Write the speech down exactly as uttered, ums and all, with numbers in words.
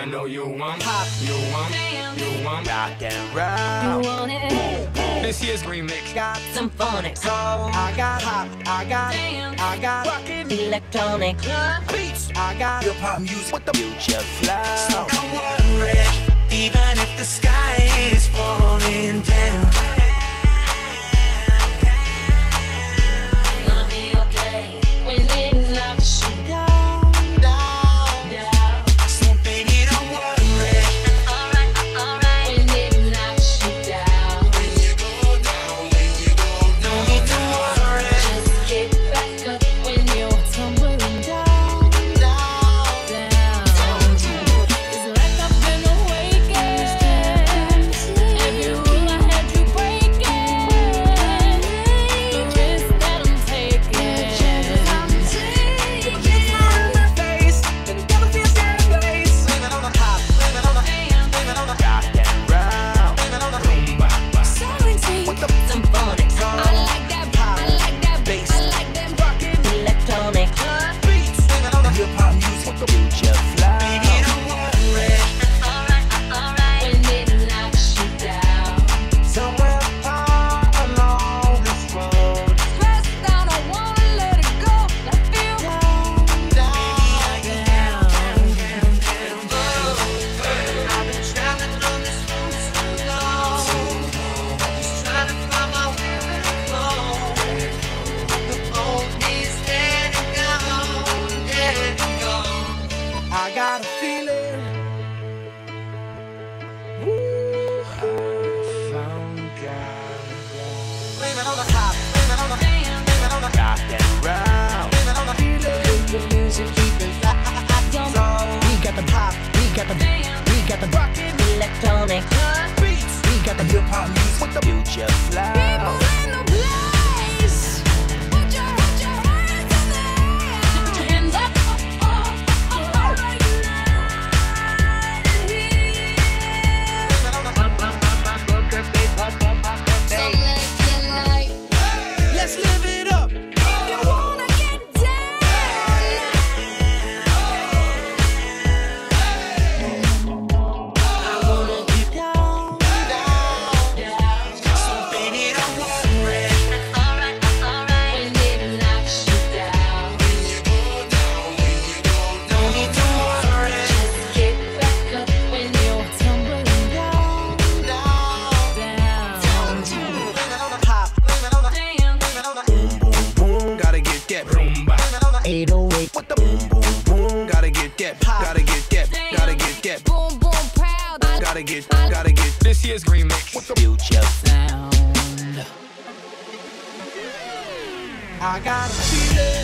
I know you want pop, you want, you want rock and roll. You want it. This year's remix got some phonics. Oh, I got pop, I got, I got rockin' electronic beats. I got your pop music with the future flow. So don't worry, even if the sky is falling down. I got a feeling.